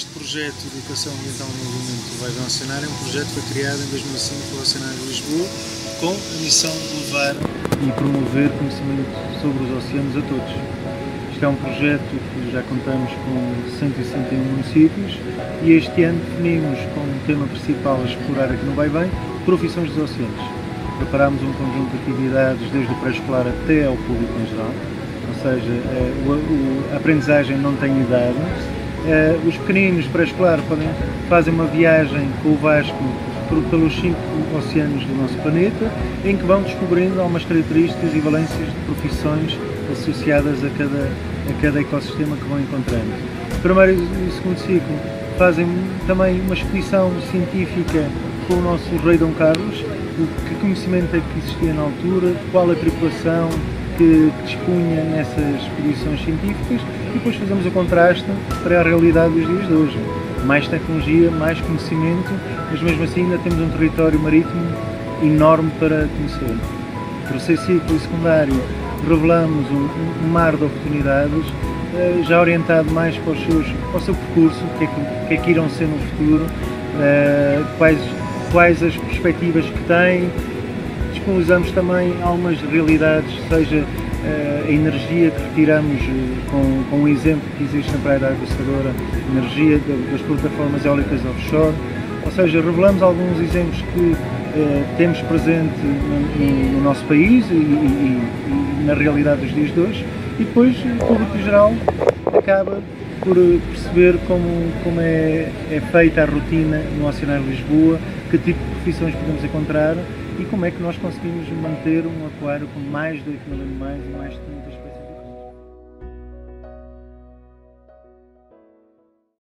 Este projeto de educação ambiental no Movimento do Vaivém Oceanário é um projeto que foi criado em 2005 pelo Oceanário de Lisboa com a missão de levar e promover conhecimento sobre os oceanos a todos. Isto é um projeto que já contamos com 161 municípios e este ano definimos como tema principal a explorar aqui no Vaivém profissões dos oceanos. Preparámos um conjunto de atividades desde o pré-escolar até ao público em geral, ou seja, a aprendizagem não tem idade. Os pequeninos pré-escolar fazem uma viagem com o Vasco pelos 5 oceanos do nosso planeta, em que vão descobrindo algumas características e valências de profissões associadas a cada ecossistema que vão encontrando. O primeiro e segundo ciclo fazem também uma expedição científica com o nosso rei Dom Carlos, o que conhecimento é que existia na altura, qual a tripulação que dispunha nessas expedições científicas, e depois fazemos o contraste para a realidade dos dias de hoje. Mais tecnologia, mais conhecimento, mas mesmo assim ainda temos um território marítimo enorme para conhecer. No terceiro ciclo e secundário revelamos um mar de oportunidades, já orientado mais para o seu percurso, o que é que irão ser no futuro, quais as perspectivas que têm. Disponibilizamos também algumas realidades, seja a energia que retiramos com um exemplo que existe na Praia da Aguçadoura, energia das plataformas eólicas offshore, ou seja, revelamos alguns exemplos que temos presente no nosso país e na realidade dos dias de hoje, e depois o público geral acaba por perceber como é feita a rotina no Oceanário de Lisboa, que tipo de profissões podemos encontrar e como é que nós conseguimos manter um aquário com mais de 8.000 animais e mais de 30 espécies.